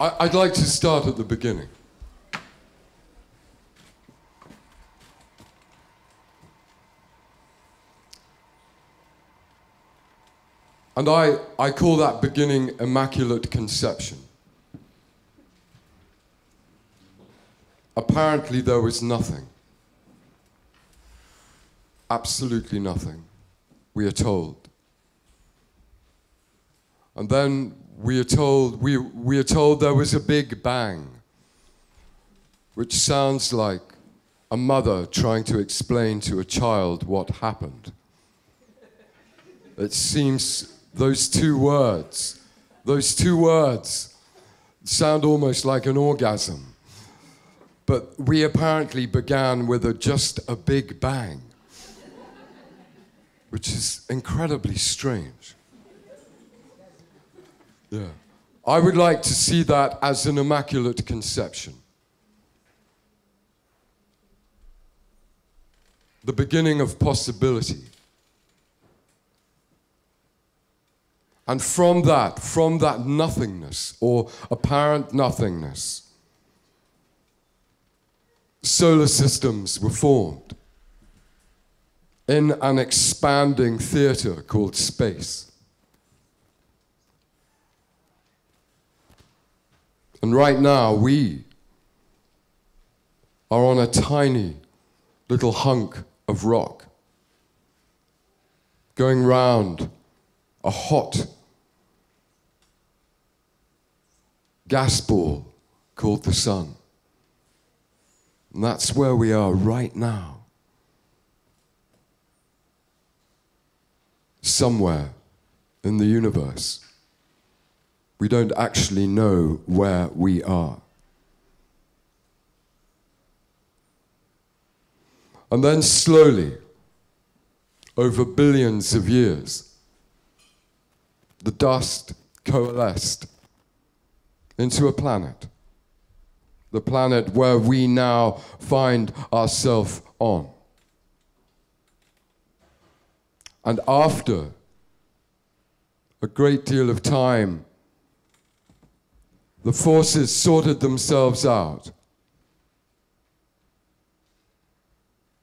I'd like to start at the beginning. And I call that beginning Immaculate Conception. Apparently there was nothing. Absolutely nothing, we are told. And then we are told there was a big bang, which sounds like a mother trying to explain to a child what happened. It seems those two words sound almost like an orgasm. But we apparently began with just a big bang, which is incredibly strange. Yeah. I would like to see that as an immaculate conception. The beginning of possibility. And from that nothingness, or apparent nothingness, solar systems were formed in an expanding theater called space. And right now, we are on a tiny little hunk of rock going round a hot gas ball called the sun. And that's where we are right now. Somewhere in the universe. We don't actually know where we are. And then slowly, over billions of years, the dust coalesced into a planet. The planet where we now find ourselves on. And after a great deal of time, the forces sorted themselves out.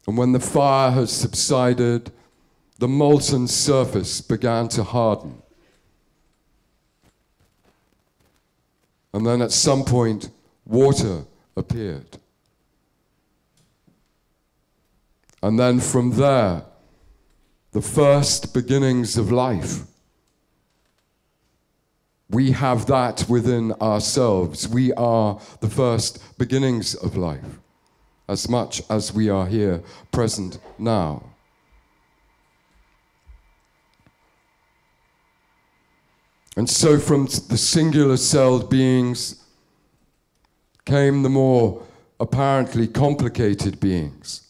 And when the fire has subsided, the molten surface began to harden. And then at some point, water appeared. And then from there, the first beginnings of life. We have that within ourselves. We are the first beginnings of life, as much as we are here, present now. And so from the singular-celled beings came the more apparently complicated beings.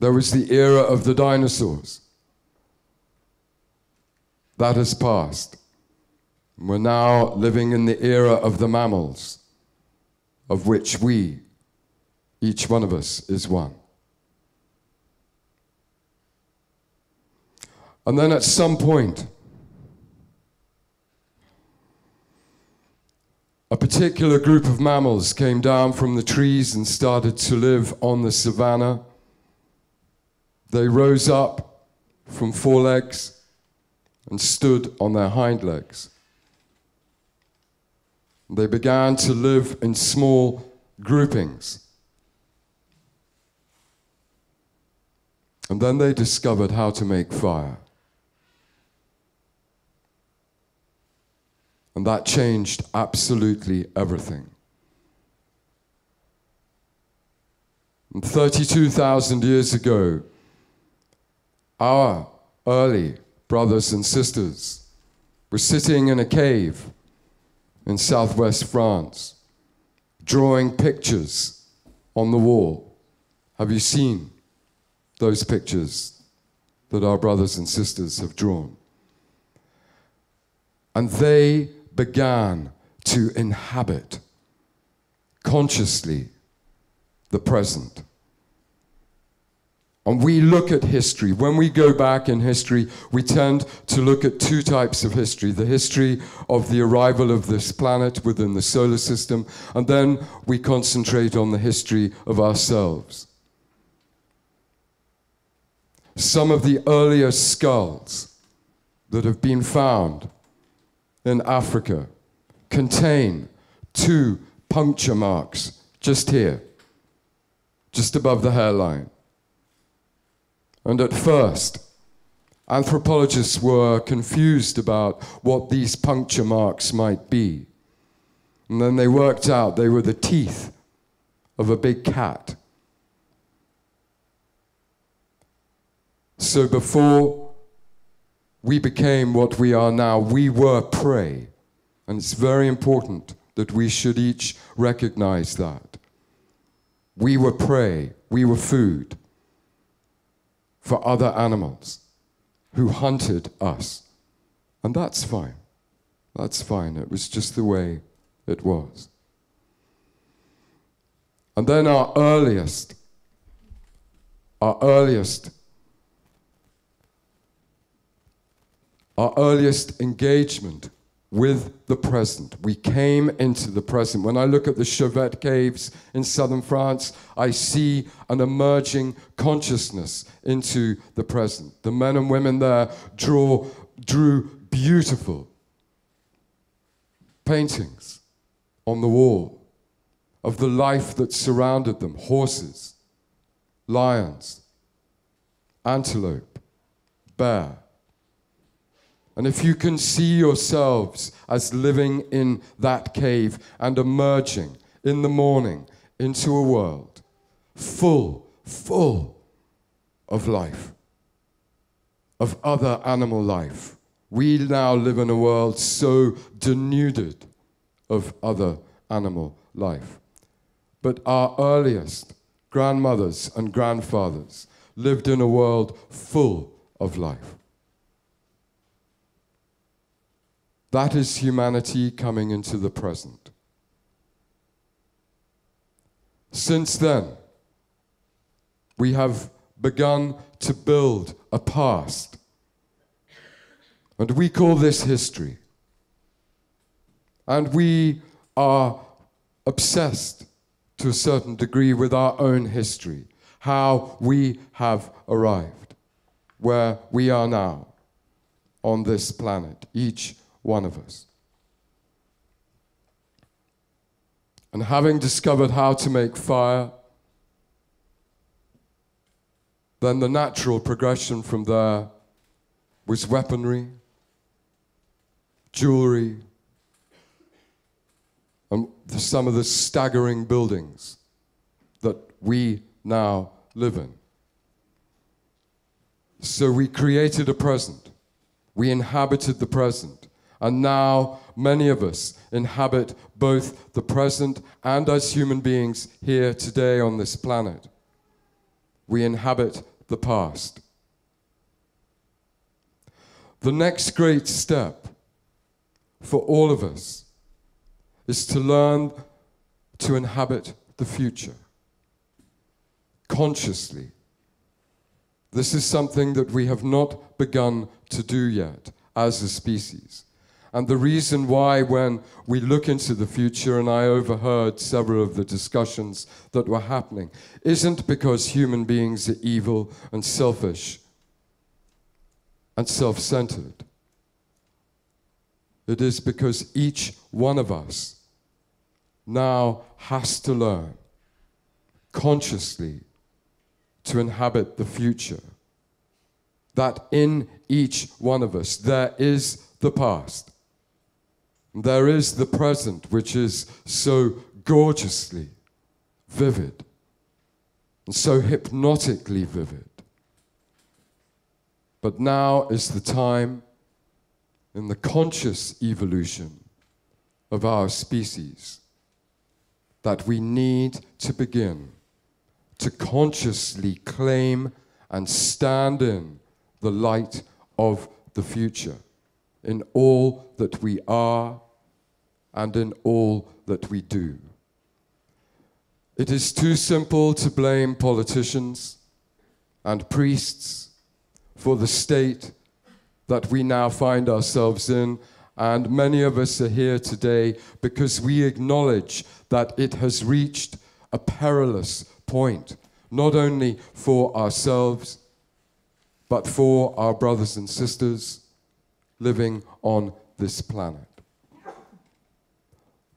There was the era of the dinosaurs. That has passed. We're now living in the era of the mammals, of which we, each one of us, is one. And then at some point, a particular group of mammals came down from the trees and started to live on the savannah. They rose up from forelegs and stood on their hind legs. They began to live in small groupings. And then they discovered how to make fire. And that changed absolutely everything. And 32,000 years ago, our early brothers and sisters were sitting in a cave in southwest France, drawing pictures on the wall. Have you seen those pictures that our brothers and sisters have drawn? And they began to inhabit consciously the present. And we look at history. When we go back in history, we tend to look at two types of history. The history of the arrival of this planet within the solar system, and then we concentrate on the history of ourselves. Some of the earlier skulls that have been found in Africa contain 2 puncture marks just here, just above the hairline. And at first, anthropologists were confused about what these puncture marks might be. And then they worked out they were the teeth of a big cat. So before we became what we are now, we were prey. And it's very important that we should each recognize that. We were prey, we were food for other animals who hunted us. And that's fine. That's fine. It was just the way it was. And then our earliest engagement with the present. We came into the present. When I look at the Chauvet caves in southern France, I see an emerging consciousness into the present. The men and women there drew beautiful paintings on the wall of the life that surrounded them. Horses, lions, antelope, bear. And if you can see yourselves as living in that cave and emerging in the morning into a world full of life, of other animal life. We now live in a world so denuded of other animal life. But our earliest grandmothers and grandfathers lived in a world full of life. That is humanity coming into the present. Since then, we have begun to build a past. And we call this history. And we are obsessed to a certain degree with our own history, how we have arrived, where we are now on this planet, each one of us. And having discovered how to make fire, then the natural progression from there was weaponry, jewelry, and some of the staggering buildings that we now live in. So we created a present. We inhabited the present. And now many of us inhabit both the present and, as human beings here today on this planet, we inhabit the past. The next great step for all of us is to learn to inhabit the future consciously. This is something that we have not begun to do yet as a species. And the reason why, when we look into the future, and I overheard several of the discussions that were happening, isn't because human beings are evil and selfish and self-centered. It is because each one of us now has to learn consciously to inhabit the future. That in each one of us there is the past. There is the present, which is so gorgeously vivid and so hypnotically vivid. But now is the time in the conscious evolution of our species that we need to begin to consciously claim and stand in the light of the future in all that we are and in all that we do. It is too simple to blame politicians and priests for the state that we now find ourselves in. And many of us are here today because we acknowledge that it has reached a perilous point, not only for ourselves, but for our brothers and sisters living on this planet.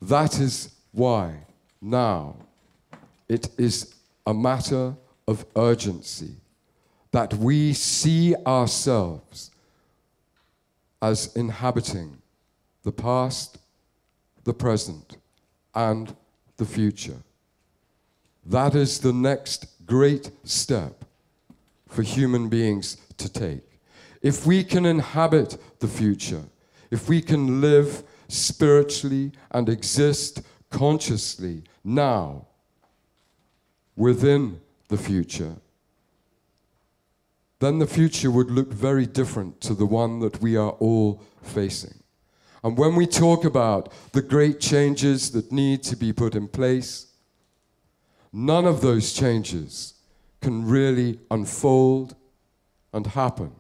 That is why now it is a matter of urgency that we see ourselves as inhabiting the past, the present, and the future. That is the next great step for human beings to take. If we can inhabit the future, if we can live spiritually and exist consciously now within the future, then the future would look very different to the one that we are all facing. And when we talk about the great changes that need to be put in place, none of those changes can really unfold and happen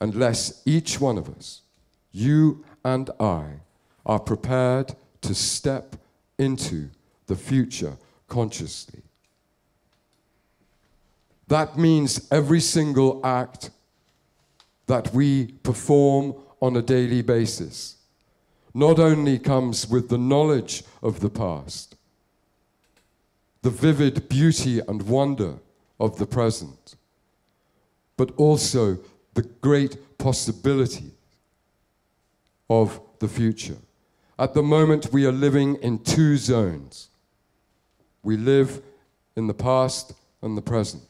unless each one of us, you and I, are prepared to step into the future consciously. That means every single act that we perform on a daily basis not only comes with the knowledge of the past, the vivid beauty and wonder of the present, but also the great possibility of the future. At the moment, we are living in two zones. We live in the past and the present.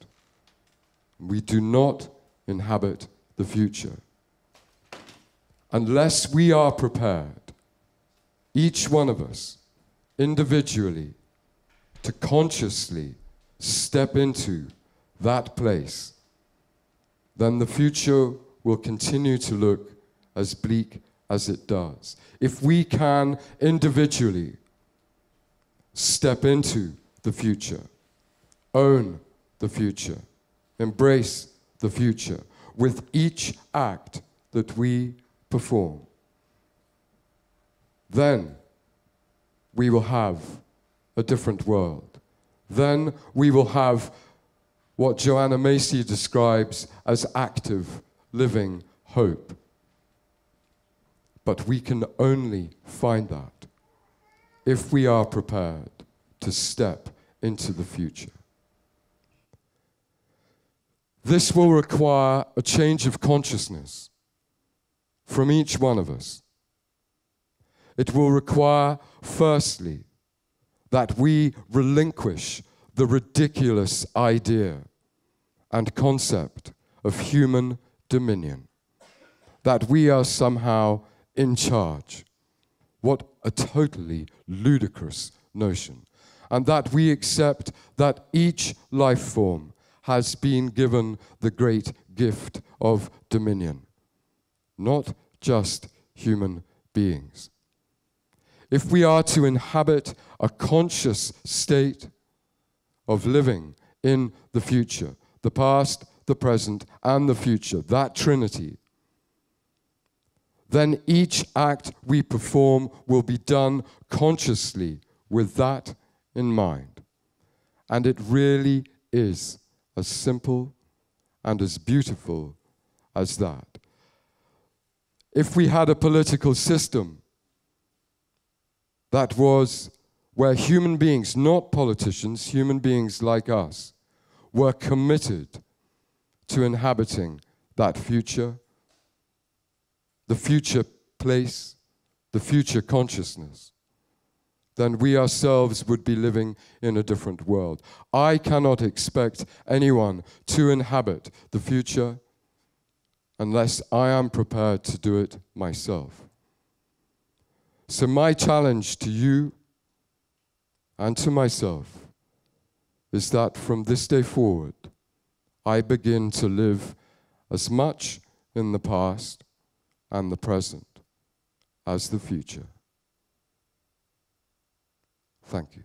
We do not inhabit the future. Unless we are prepared, each one of us, individually, to consciously step into that place, then the future will continue to look as bleak as it does. If we can individually step into the future, own the future, embrace the future with each act that we perform, then we will have a different world. Then we will have what Joanna Macy describes as active, living hope. But we can only find that if we are prepared to step into the future. This will require a change of consciousness from each one of us. It will require, firstly, that we relinquish the ridiculous idea and concept of human dominion, that we are somehow in charge. What a totally ludicrous notion. And that we accept that each life form has been given the great gift of dominion, not just human beings. If we are to inhabit a conscious state of living in the future, the past, the present, and the future, that trinity, then each act we perform will be done consciously with that in mind. And it really is as simple and as beautiful as that. If we had a political system that was where human beings, not politicians, human beings like us, were committed to inhabiting that future, the future place, the future consciousness, then we ourselves would be living in a different world. I cannot expect anyone to inhabit the future unless I am prepared to do it myself. So my challenge to you and to myself is that from this day forward, I begin to live as much in the past and the present as the future. Thank you.